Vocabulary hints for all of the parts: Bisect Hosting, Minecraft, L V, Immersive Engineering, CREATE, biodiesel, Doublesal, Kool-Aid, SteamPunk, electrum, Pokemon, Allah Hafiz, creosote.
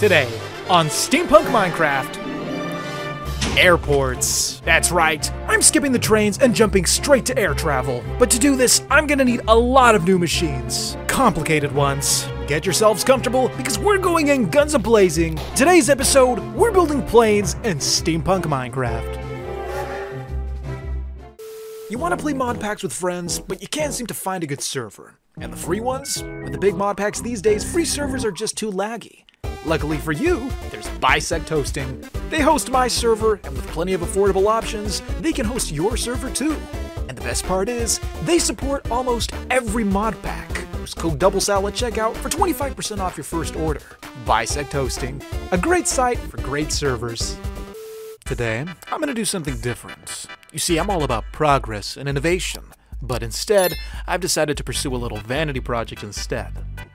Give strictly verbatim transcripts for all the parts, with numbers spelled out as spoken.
today on Steampunk Minecraft. Airports. That's right, I'm skipping the trains and jumping straight to air travel. But to do this, I'm gonna need a lot of new machines. Complicated ones. Get yourselves comfortable, because we're going in guns a-blazing. Today's episode, we're building planes in Steampunk Minecraft. You wanna play mod packs with friends, but you can't seem to find a good server. And the free ones? With the big mod packs these days, free servers are just too laggy. Luckily for you, there's Bisect Hosting. They host my server, and with plenty of affordable options, they can host your server too. And the best part is, they support almost every mod pack. Use code Doublesal at checkout for twenty-five percent off your first order. Bisect Hosting, a great site for great servers. Today, I'm going to do something different. You see, I'm all about progress and innovation, but instead, I've decided to pursue a little vanity project instead.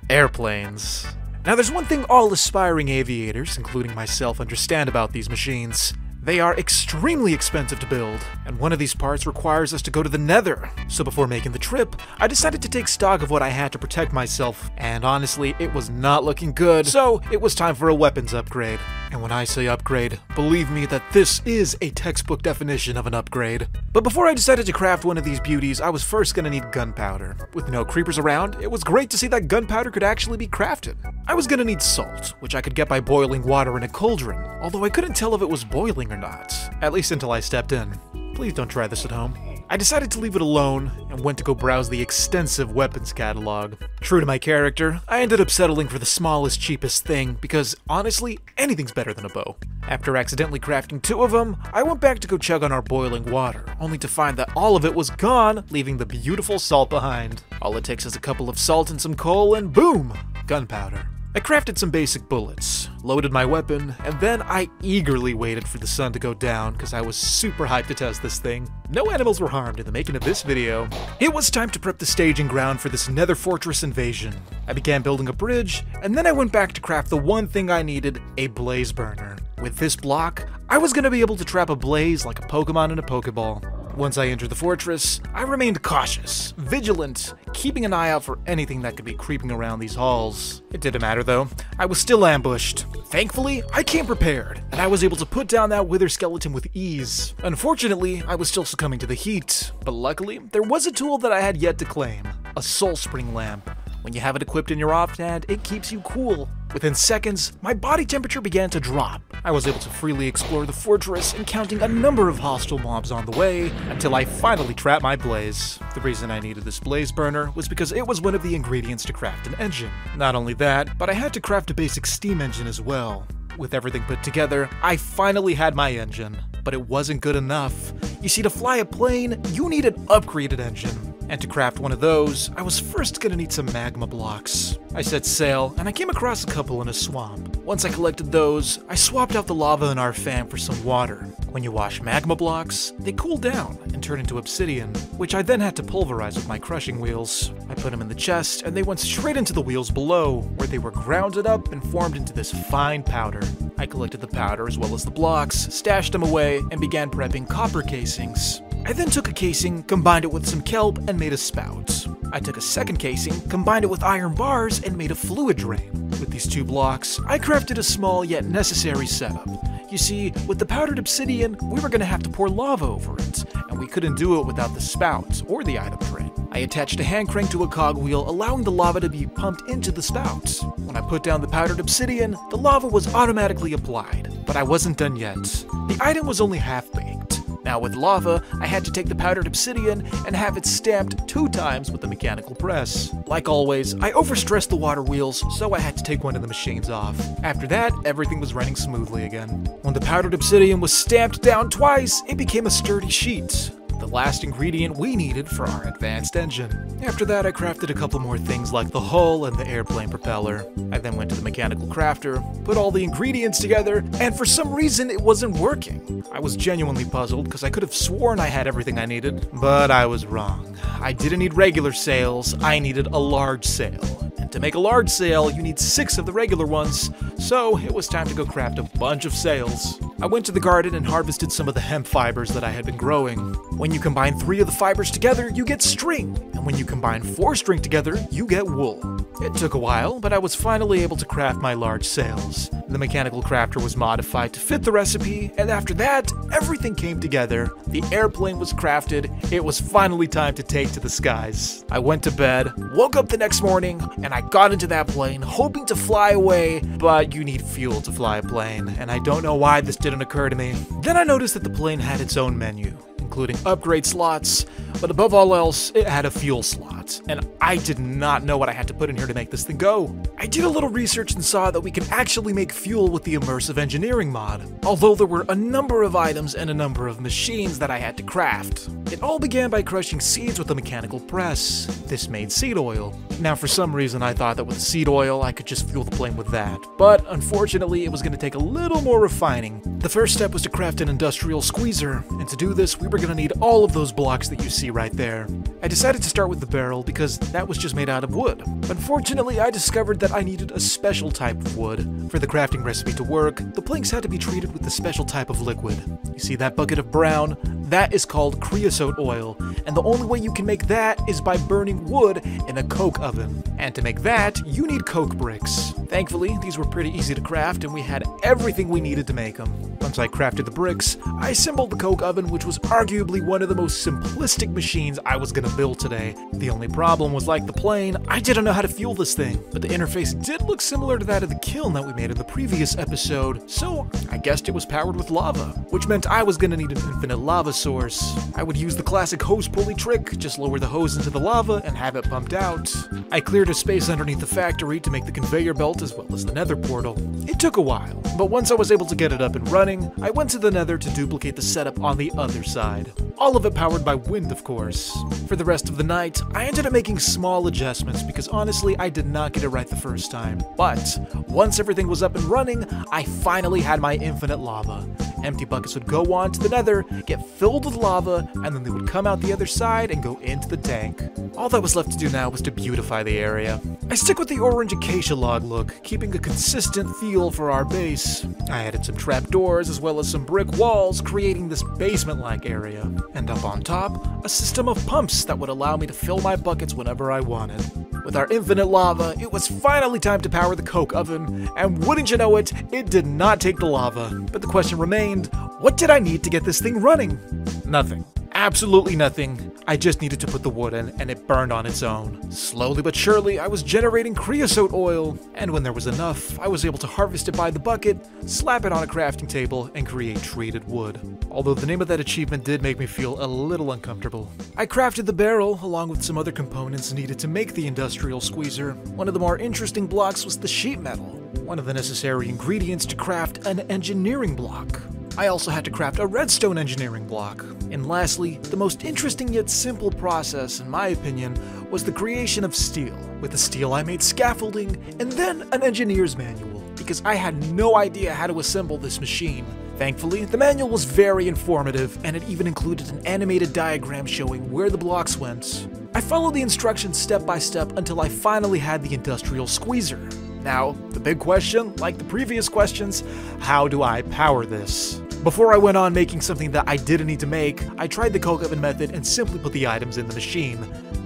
Airplanes. Now, there's one thing all aspiring aviators, including myself, understand about these machines. They are extremely expensive to build, and one of these parts requires us to go to the nether. So before making the trip, I decided to take stock of what I had to protect myself, and honestly, it was not looking good. So it was time for a weapons upgrade. And when I say upgrade, believe me that this is a textbook definition of an upgrade. But before I decided to craft one of these beauties, I was first gonna need gunpowder. With no creepers around, it was great to see that gunpowder could actually be crafted. I was gonna need salt, which I could get by boiling water in a cauldron, although I couldn't tell if it was boiling or not, at least until I stepped in. Please don't try this at home. I decided to leave it alone and went to go browse the extensive weapons catalog. True to my character, I ended up settling for the smallest, cheapest thing because, honestly, anything's better than a bow. After accidentally crafting two of them, I went back to go chug on our boiling water, only to find that all of it was gone, leaving the beautiful salt behind. All it takes is a couple of salt and some coal and boom! Gunpowder. I crafted some basic bullets, loaded my weapon, and then I eagerly waited for the sun to go down because I was super hyped to test this thing. No animals were harmed in the making of this video. It was time to prep the staging ground for this nether fortress invasion. I began building a bridge, and then I went back to craft the one thing I needed, a blaze burner. With this block, I was going to be able to trap a blaze like a Pokemon in a Pokeball. Once I entered the fortress, I remained cautious, vigilant, keeping an eye out for anything that could be creeping around these halls. It didn't matter though, I was still ambushed. Thankfully, I came prepared, and I was able to put down that wither skeleton with ease. Unfortunately, I was still succumbing to the heat, but luckily, there was a tool that I had yet to claim, a soul spring lamp. When you have it equipped in your offhand, it keeps you cool. Within seconds, my body temperature began to drop. I was able to freely explore the fortress, encountering a number of hostile mobs on the way, until I finally trapped my blaze. The reason I needed this blaze burner was because it was one of the ingredients to craft an engine. Not only that, but I had to craft a basic steam engine as well. With everything put together, I finally had my engine. But it wasn't good enough. You see, to fly a plane, you need an upgraded engine. And to craft one of those, I was first gonna need some magma blocks. I set sail, and I came across a couple in a swamp. Once I collected those, I swapped out the lava in our fan for some water. When you wash magma blocks, they cool down and turn into obsidian, which I then had to pulverize with my crushing wheels. I put them in the chest, and they went straight into the wheels below, where they were grounded up and formed into this fine powder. I collected the powder as well as the blocks, stashed them away, and began prepping copper casings. I then took a casing, combined it with some kelp, and made a spout. I took a second casing, combined it with iron bars, and made a fluid drain. With these two blocks, I crafted a small yet necessary setup. You see, with the powdered obsidian, we were gonna have to pour lava over it, and we couldn't do it without the spout or the item drain. I attached a hand crank to a cogwheel, allowing the lava to be pumped into the spout. When I put down the powdered obsidian, the lava was automatically applied, but I wasn't done yet. The item was only half-baked. Now with lava, I had to take the powdered obsidian and have it stamped two times with the mechanical press. Like always, I overstressed the water wheels, so I had to take one of the machines off. After that, everything was running smoothly again. When the powdered obsidian was stamped down twice, it became a sturdy sheet. The last ingredient we needed for our advanced engine. After that, I crafted a couple more things like the hull and the airplane propeller. I then went to the mechanical crafter, put all the ingredients together, and for some reason it wasn't working. I was genuinely puzzled because I could have sworn I had everything I needed, but I was wrong. I didn't need regular sails, I needed a large sail. And to make a large sail, you need six of the regular ones, so it was time to go craft a bunch of sails. I went to the garden and harvested some of the hemp fibers that I had been growing. When you combine three of the fibers together, you get string, and when you combine four string together, you get wool. It took a while, but I was finally able to craft my large sails. The mechanical crafter was modified to fit the recipe, and after that, everything came together. The airplane was crafted, it was finally time to take to the skies. I went to bed, woke up the next morning, and I got into that plane, hoping to fly away, but you need fuel to fly a plane, and I don't know why this didn't occur to me. Then I noticed that the plane had its own menu, including upgrade slots, but above all else, it had a fuel slot, and I did not know what I had to put in here to make this thing go. I did a little research and saw that we can actually make fuel with the Immersive Engineering mod, although there were a number of items and a number of machines that I had to craft. It all began by crushing seeds with a mechanical press. This made seed oil. Now for some reason I thought that with seed oil I could just fuel the plane with that, but unfortunately it was going to take a little more refining. The first step was to craft an industrial squeezer, and to do this we were going to need all of those blocks that you see right there. I decided to start with the barrel because that was just made out of wood. Unfortunately, I discovered that I needed a special type of wood. For the crafting recipe to work, the planks had to be treated with a special type of liquid. You see that bucket of brown? That is called creosote oil, and the only way you can make that is by burning wood in a coke oven. And to make that, you need coke bricks. Thankfully, these were pretty easy to craft, and we had everything we needed to make them. Once I crafted the bricks, I assembled the coke oven, which was arguably one of the most simplistic machines I was gonna build today. The only problem was, like the plane, I didn't know how to fuel this thing, but the interface did look similar to that of the kiln that we made in the previous episode, so I guessed it was powered with lava, which meant I was gonna need an infinite lava source. I would use the classic hose pulley trick, just lower the hose into the lava and have it pumped out. I cleared a space underneath the factory to make the conveyor belt as well as the nether portal. It took a while, but once I was able to get it up and running, I went to the nether to duplicate the setup on the other side. All of it powered by wind, of course. For the rest of the night, I ended up making small adjustments because honestly, I did not get it right the first time. But once everything was up and running, I finally had my infinite lava. Empty buckets would go on to the nether, get filled with lava, and then they would come out the other side and go into the tank. All that was left to do now was to beautify the area. I stick with the orange acacia log look, keeping a consistent feel for our base. I added some trapdoors as well as some brick walls, creating this basement-like area. And up on top, a system of pumps that would allow me to fill my buckets whenever I wanted. With our infinite lava, it was finally time to power the coke oven, and wouldn't you know it, it did not take the lava. But the question remained, what did I need to get this thing running? Nothing. Absolutely nothing. I just needed to put the wood in, and it burned on its own. Slowly but surely, I was generating creosote oil, and when there was enough, I was able to harvest it by the bucket, slap it on a crafting table, and create treated wood. Although the name of that achievement did make me feel a little uncomfortable. I crafted the barrel, along with some other components needed to make the industrial squeezer. One of the more interesting blocks was the sheet metal, one of the necessary ingredients to craft an engineering block. I also had to craft a redstone engineering block. And lastly, the most interesting yet simple process, in my opinion, was the creation of steel. With the steel I made scaffolding, and then an engineer's manual, because I had no idea how to assemble this machine. Thankfully, the manual was very informative, and it even included an animated diagram showing where the blocks went. I followed the instructions step by step until I finally had the industrial squeezer. Now, the big question, like the previous questions, how do I power this? Before I went on making something that I didn't need to make, I tried the coke oven method and simply put the items in the machine.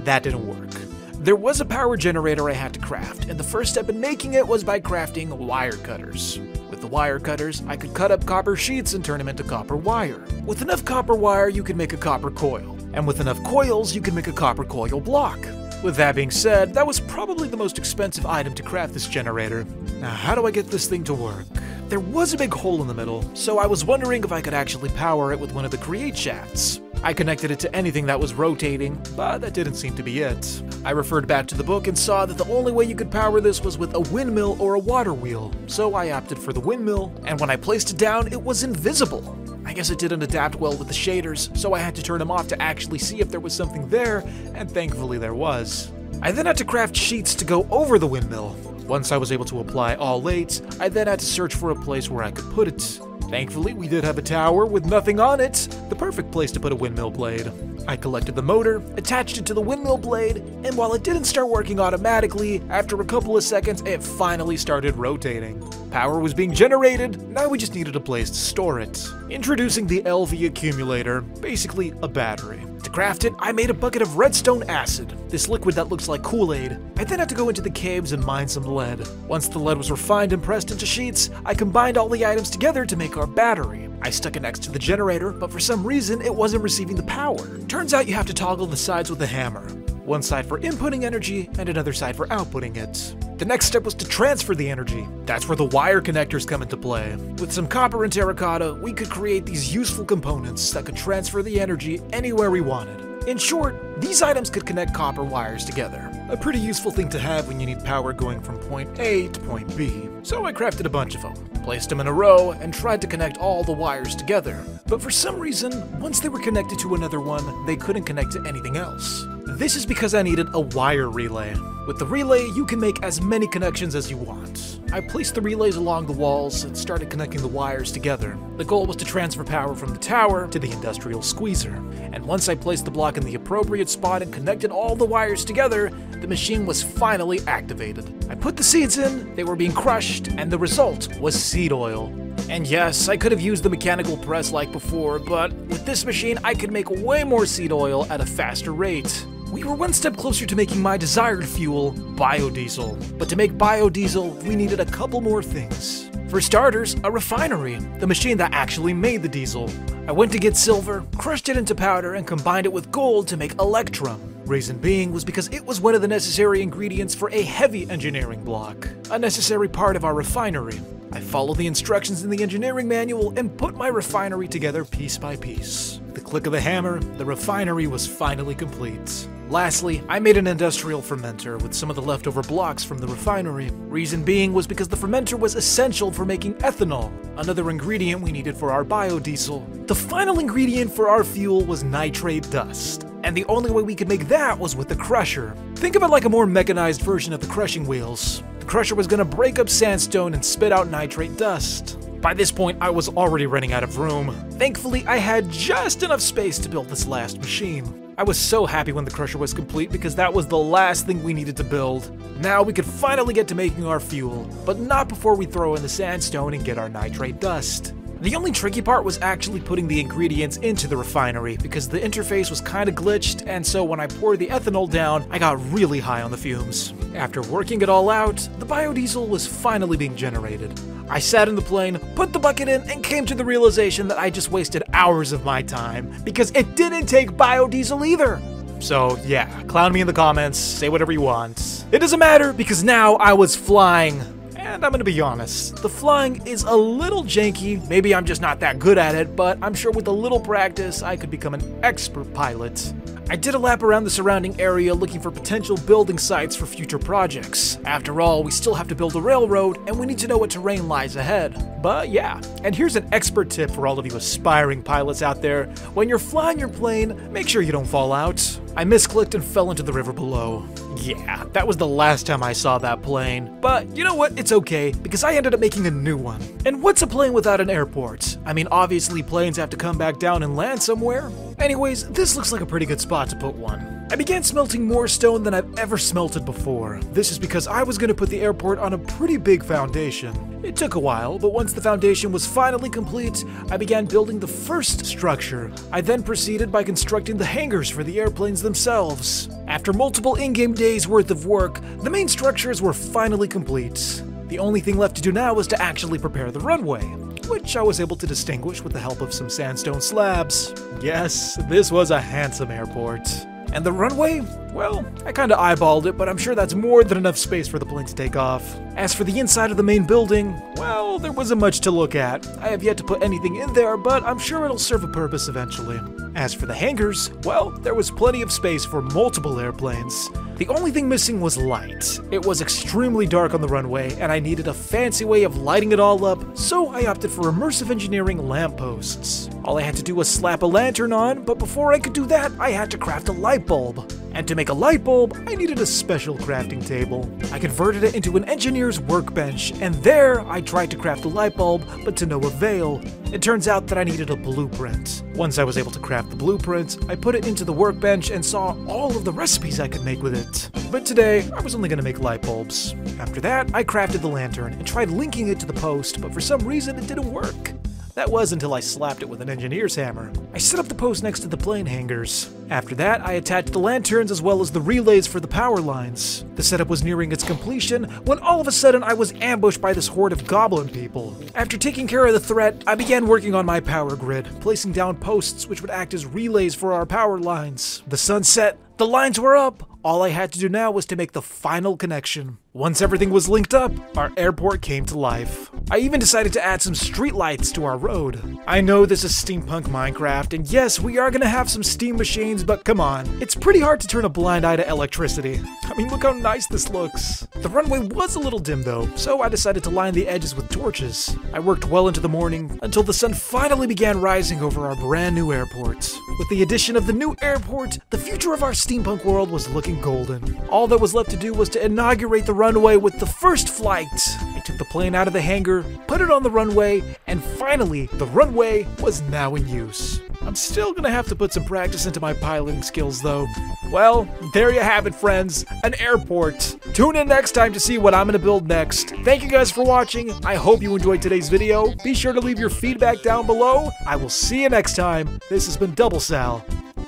That didn't work. There was a power generator I had to craft, and the first step in making it was by crafting wire cutters. With the wire cutters, I could cut up copper sheets and turn them into copper wire. With enough copper wire, you could make a copper coil. And with enough coils, you could make a copper coil block. With that being said, that was probably the most expensive item to craft this generator. Now, how do I get this thing to work? There was a big hole in the middle, so I was wondering if I could actually power it with one of the create shafts. I connected it to anything that was rotating, but that didn't seem to be it. I referred back to the book and saw that the only way you could power this was with a windmill or a water wheel, so I opted for the windmill, and when I placed it down, it was invisible. I guess it didn't adapt well with the shaders, so I had to turn them off to actually see if there was something there, and thankfully there was. I then had to craft sheets to go over the windmill. Once I was able to apply all eight, I then had to search for a place where I could put it. Thankfully, we did have a tower with nothing on it, the perfect place to put a windmill blade. I collected the motor, attached it to the windmill blade, and while it didn't start working automatically, after a couple of seconds, it finally started rotating. Power was being generated, now we just needed a place to store it. Introducing the L V accumulator, basically a battery. To craft it, I made a bucket of redstone acid, this liquid that looks like Kool-Aid. I then had to go into the caves and mine some lead. Once the lead was refined and pressed into sheets, I combined all the items together to make our battery. I stuck it next to the generator, but for some reason it wasn't receiving the power. Turns out you have to toggle the sides with a hammer. One side for inputting energy, and another side for outputting it. The next step was to transfer the energy. That's where the wire connectors come into play. With some copper and terracotta, we could create these useful components that could transfer the energy anywhere we wanted. In short, these items could connect copper wires together. A pretty useful thing to have when you need power going from point A to point B. So I crafted a bunch of them, placed them in a row, and tried to connect all the wires together. But for some reason, once they were connected to another one, they couldn't connect to anything else. This is because I needed a wire relay. With the relay, you can make as many connections as you want. I placed the relays along the walls and started connecting the wires together. The goal was to transfer power from the tower to the industrial squeezer. And once I placed the block in the appropriate spot and connected all the wires together, the machine was finally activated. I put the seeds in, they were being crushed, and the result was seed oil. And yes, I could have used the mechanical press like before, but with this machine, I could make way more seed oil at a faster rate. We were one step closer to making my desired fuel, biodiesel. But to make biodiesel, we needed a couple more things. For starters, a refinery, the machine that actually made the diesel. I went to get silver, crushed it into powder, and combined it with gold to make electrum. Reason being was because it was one of the necessary ingredients for a heavy engineering block, a necessary part of our refinery. I followed the instructions in the engineering manual and put my refinery together piece by piece. With the click of the hammer, the refinery was finally complete. Lastly, I made an industrial fermenter with some of the leftover blocks from the refinery. Reason being was because the fermenter was essential for making ethanol, another ingredient we needed for our biodiesel. The final ingredient for our fuel was nitrate dust, and the only way we could make that was with the crusher. Think of it like a more mechanized version of the crushing wheels. The crusher was gonna break up sandstone and spit out nitrate dust. By this point, I was already running out of room. Thankfully, I had just enough space to build this last machine. I was so happy when the crusher was complete because that was the last thing we needed to build. Now we could finally get to making our fuel, but not before we throw in the sandstone and get our nitrate dust. The only tricky part was actually putting the ingredients into the refinery because the interface was kinda glitched, and so when I poured the ethanol down, I got really high on the fumes. After working it all out, the biodiesel was finally being generated. I sat in the plane, put the bucket in, and came to the realization that I just wasted hours of my time because it didn't take biodiesel either. So yeah, clown me in the comments, say whatever you want. It doesn't matter because now I was flying. And I'm gonna be honest, the flying is a little janky, maybe I'm just not that good at it, but I'm sure with a little practice I could become an expert pilot. I did a lap around the surrounding area looking for potential building sites for future projects. After all, we still have to build a railroad, and we need to know what terrain lies ahead. But yeah, and here's an expert tip for all of you aspiring pilots out there. When you're flying your plane, make sure you don't fall out. I misclicked and fell into the river below. Yeah, that was the last time I saw that plane. But you know what, it's okay, because I ended up making a new one. And what's a plane without an airport? I mean, obviously planes have to come back down and land somewhere. Anyways, this looks like a pretty good spot to put one. I began smelting more stone than I've ever smelted before. This is because I was gonna put the airport on a pretty big foundation. It took a while, but once the foundation was finally complete, I began building the first structure. I then proceeded by constructing the hangars for the airplanes themselves. After multiple in-game days worth of work, the main structures were finally complete. The only thing left to do now was to actually prepare the runway, which I was able to distinguish with the help of some sandstone slabs. Yes, this was a handsome airport. And the runway? Well, I kinda eyeballed it, but I'm sure that's more than enough space for the plane to take off. As for the inside of the main building, well, there wasn't much to look at. I have yet to put anything in there, but I'm sure it'll serve a purpose eventually. As for the hangars, well, there was plenty of space for multiple airplanes. The only thing missing was light. It was extremely dark on the runway, and I needed a fancy way of lighting it all up, so I opted for Immersive Engineering lampposts. All I had to do was slap a lantern on, but before I could do that, I had to craft a light bulb. And to make a light bulb, I needed a special crafting table. I converted it into an engineer's workbench, and there I tried to craft a light bulb, but to no avail. It turns out that I needed a blueprint. Once I was able to craft the blueprint, I put it into the workbench and saw all of the recipes I could make with it. But today, I was only gonna make light bulbs. After that, I crafted the lantern and tried linking it to the post, but for some reason it didn't work. That was until I slapped it with an engineer's hammer. I set up the post next to the plane hangars. After that, I attached the lanterns as well as the relays for the power lines. The setup was nearing its completion when all of a sudden I was ambushed by this horde of goblin people. After taking care of the threat, I began working on my power grid, placing down posts which would act as relays for our power lines. The sun set, the lines were up. All I had to do now was to make the final connection. Once everything was linked up, our airport came to life. I even decided to add some streetlights to our road. I know this is steampunk Minecraft, and yes, we are gonna have some steam machines, but come on. It's pretty hard to turn a blind eye to electricity. I mean, look how nice this looks. The runway was a little dim though, so I decided to line the edges with torches. I worked well into the morning, until the sun finally began rising over our brand new airport. With the addition of the new airport, the future of our steampunk world was looking golden. All that was left to do was to inaugurate the runway with the first flight. I took the plane out of the hangar, put it on the runway, and finally, the runway was now in use. I'm still gonna have to put some practice into my piloting skills though. Well, there you have it friends, an airport. Tune in next time to see what I'm gonna build next. Thank you guys for watching, I hope you enjoyed today's video. Be sure to leave your feedback down below. I will see you next time. This has been Doublesal.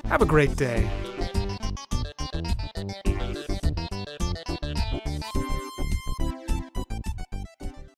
Have a great day.